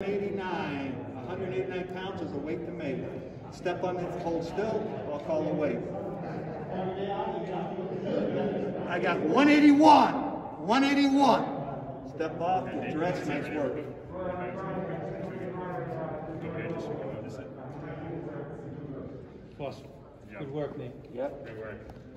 189 pounds is a weight to make. Step on it, hold still, I'll call the weight. I got 181. 181. Step off, get dressed, nice work. Awesome. Good work, Nick. Yep. Good work.